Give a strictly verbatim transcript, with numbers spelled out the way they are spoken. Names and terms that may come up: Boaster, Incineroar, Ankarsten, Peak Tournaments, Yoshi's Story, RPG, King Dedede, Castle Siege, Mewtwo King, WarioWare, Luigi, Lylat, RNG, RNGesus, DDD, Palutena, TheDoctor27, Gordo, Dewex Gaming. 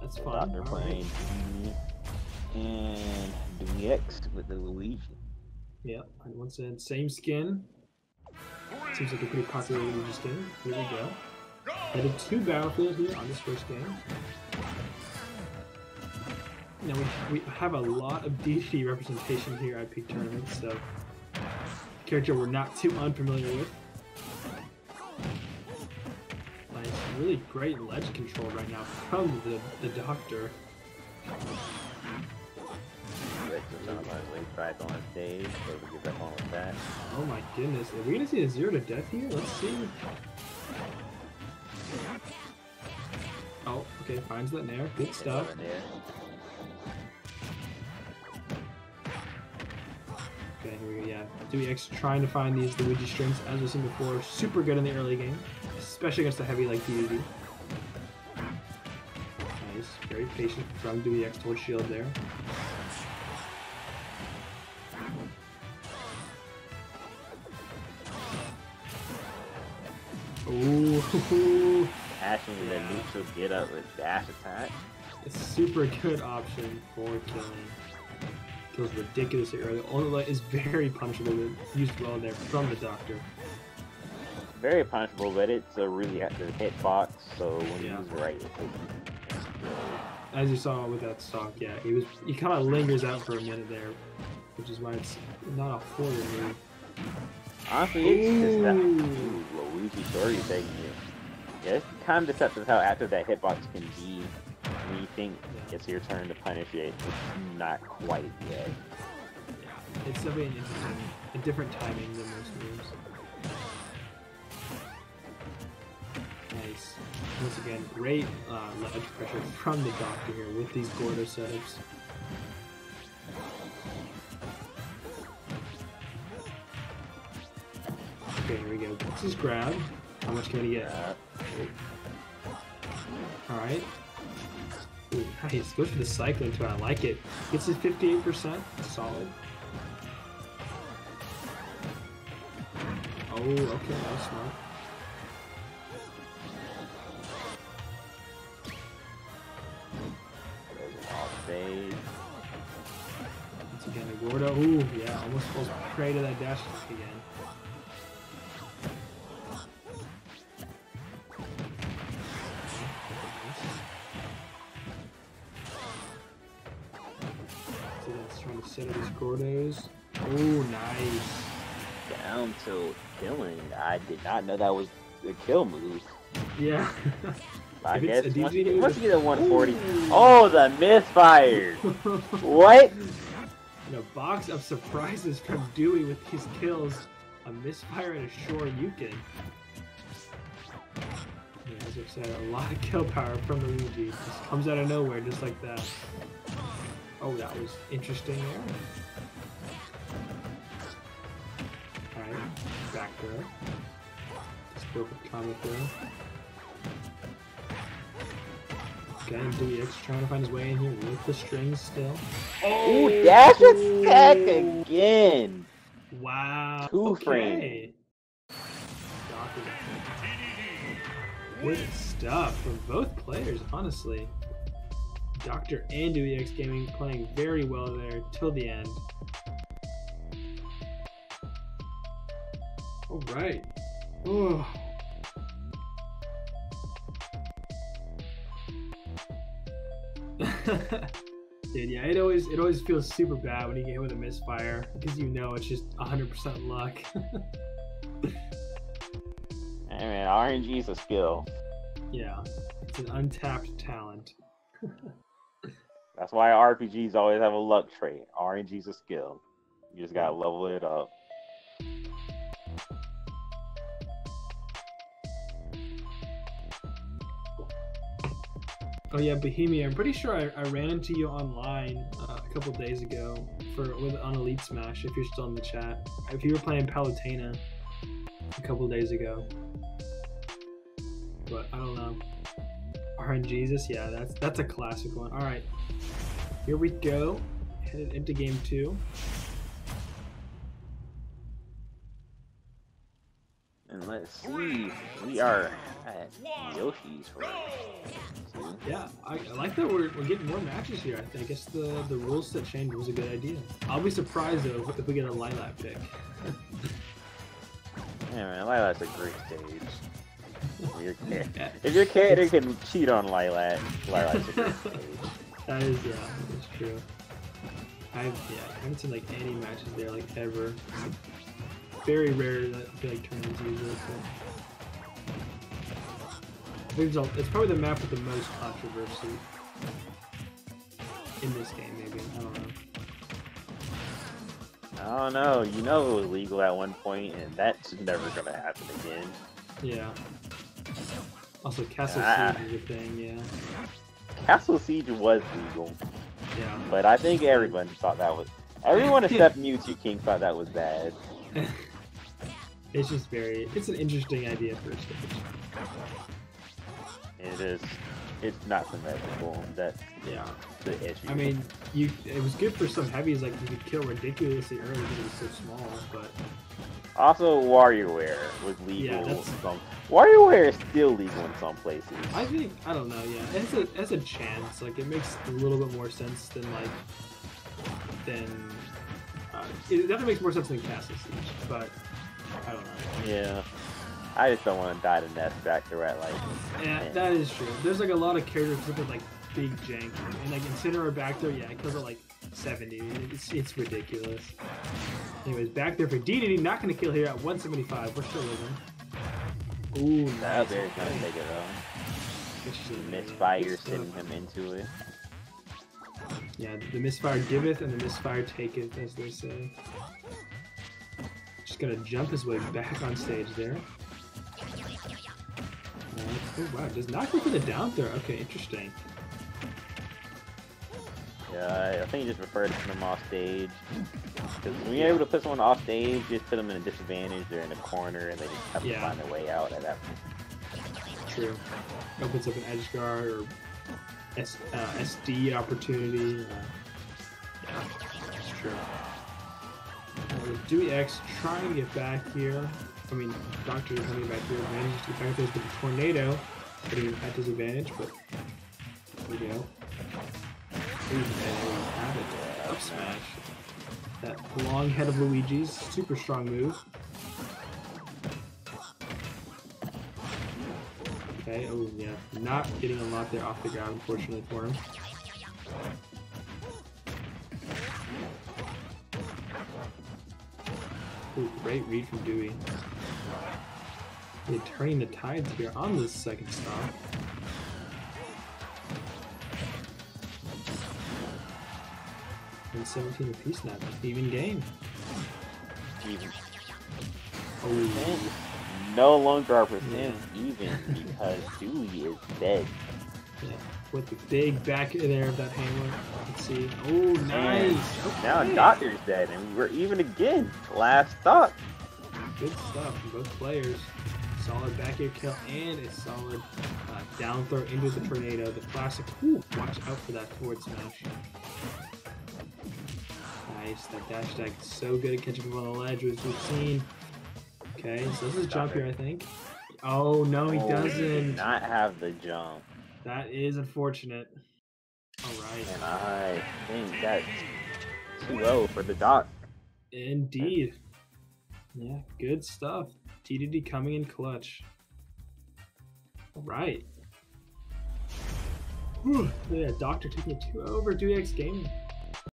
That's fine. Doctor playing right. And Dewex with the Luigi. Yeah, and once again, same skin. Seems like a pretty popular Luigi skin. Here we go. Added two battlefields here on this first game. Now we, we have a lot of D D representation here at Peak Tournaments, so character we're not too unfamiliar with. Nice, really great ledge control right now from the, the Doctor. Oh my goodness, are we gonna see a zero to death here? Let's see. Oh, okay, finds that nair. Good stuff. Okay, here we go, yeah. Dewex trying to find these Luigi strings, as we've seen before, super good in the early game, especially against a heavy like D D D. Nice, very patient from Dewex towards shield there. Ooh, actually the neutral get up with dash attack. It's a super good option for killing. Kills ridiculously early. Only is very punishable, but used well there from the Doctor. Very punishable, but it's a really active hitbox, so when yeah. he's right, it's as you saw with that stock, yeah, he was he kind of lingers out for a minute there, which is why it's not a forward move. Honestly, it's just that ooh, Luigi Story thing here. Yeah, it's kind of deceptive how active that hitbox can be when you think yeah. it's your turn to punish it. It's not quite yet. Yeah, it's definitely an interesting, a different timing than most moves. Nice. Once again, great uh, ledge pressure from the Doctor here with these Gordo setups. Okay, here we go. This is grab. How much can we get? Alright. Nice. Goes for the cycling too. I like it. Gets his fifty-eight percent. Solid. Oh, okay. That was smart. Once again, a Gordo. Ooh, yeah. Almost falls prey to that dash attack again. Set of his Gordos. Oh, nice. Down till killing. I did not know that was the kill move. Yeah. I guess once you get a one forty. Ooh. Oh, the misfire. What? And a box of surprises from Dewey with these kills. A misfire and a sure Yukin. Yeah, as I've said, a lot of kill power from Luigi. Just comes out of nowhere just like that. Oh, that was interesting there. Alright, back there. Just perfect combo there. Okay, Dewex trying to find his way in here with the strings still. Oh, ooh, dash attack again! Wow. Two okay. frame. Good stuff from both players, honestly. Doctor and Dewex Gaming playing very well there till the end. All right. Ooh. Dude, yeah, it always it always feels super bad when you get hit with a misfire because you know it's just one hundred percent luck. Hey man, R N G is a skill. Yeah, it's an untapped talent. That's why R P Gs always have a luck trait. R N G's a skill. You just gotta level it up. Oh yeah, Bohemia. I'm pretty sure I, I ran into you online uh, a couple days ago for with on Elite Smash. If you're still in the chat, if you were playing Palutena a couple days ago, but I don't know. RNGesus, yeah, that's that's a classic one. All right, here we go, headed into game two. And Let's see. We are at Yoshi's Story. Yeah, I, I like that we're, we're getting more matches here. I think I guess the the rules that changed was a good idea. I'll be surprised though if we get a Lylat pick. Yeah, man, Lylat's a great stage. If your character, if your character can cheat on Lylat, Lylat's a great stage. That is, yeah, that's true. I've, yeah, I haven't seen like any matches there like ever. It's very rare that I feel like tournaments usually. So. It's probably the map with the most controversy in this game, maybe. I don't know. I don't know. You know it was legal at one point, and that's never gonna happen again. Yeah. Also, Castle uh, Siege is a thing. Yeah. Castle Siege was legal. Yeah. But I think everyone thought that was... Everyone except Mewtwo King thought that was bad. It's just very... It's an interesting idea for a stage. It is. It's not symmetrical. That's yeah. the issue. I mean, you. It was good for some heavies. Like, you could kill ridiculously early because it was so small, but... Also, WarioWare was legal yeah, in some... WarioWare is still legal in some places. I think... I don't know, yeah. It's a, it's a chance. Like, it makes a little bit more sense than, like... Than... Uh, it definitely makes more sense than Castle Siege, but... I don't know. Yeah. I just don't want to die to death back to right, like... Yeah, man. That is true. There's, like, a lot of characters that are, like, big jank. And, like, Incineroar back there, yeah, it kills at, like, seventy. It's, it's ridiculous. Anyways, back there for D D D, not gonna kill here at one seventy-five. We're still living. Ooh, nice. That bear's gonna take it though. Misfire sending him into it. Yeah, the misfire giveth and the misfire taketh, as they say. Just gonna jump his way back on stage there. Oh wow, does not go for the down throw. Okay, interesting. Yeah, I think he just preferred to put him off stage. Because when you're able to put someone off stage, you just put them in a disadvantage, they're in a corner, and they just have yeah. to find their way out at that point. True. Opens up an edge guard or S uh, S D opportunity. Uh, yeah, that's true. Well, Dewex trying to get back here. I mean, Doctor is coming back here, manages to get back there with a tornado, putting at disadvantage, but there we go. Ooh, up smash. That long head of Luigi's super strong move. Okay, oh yeah, not getting a lot there off the ground, unfortunately for him. Ooh, great read from Dewey. They're turning the tides here on this second stop. seventeen apiece now. Even game. Even. Oh, no longer our percent yeah. even because Dewey is dead. Yeah. With the big back there of that hammer. Let's see. Oh, nice. Okay. Now Doctor's dead, and we're even again. Last stop. Good stuff from both players. Solid back air kill and a solid uh, down throw into the tornado. The classic. Ooh, watch out for that forward smash. Nice, that dash attack is so good at catching people on the ledge, which we've seen. Okay, so this is a jump here, I think. Oh, no, he oh, doesn't. He did not have the jump. That is unfortunate. Alright. And I think that's too low for the doc. Indeed. Yeah, good stuff. D D D coming in clutch. Alright. Look at that, Doctor taking it two over. Dewex Gaming.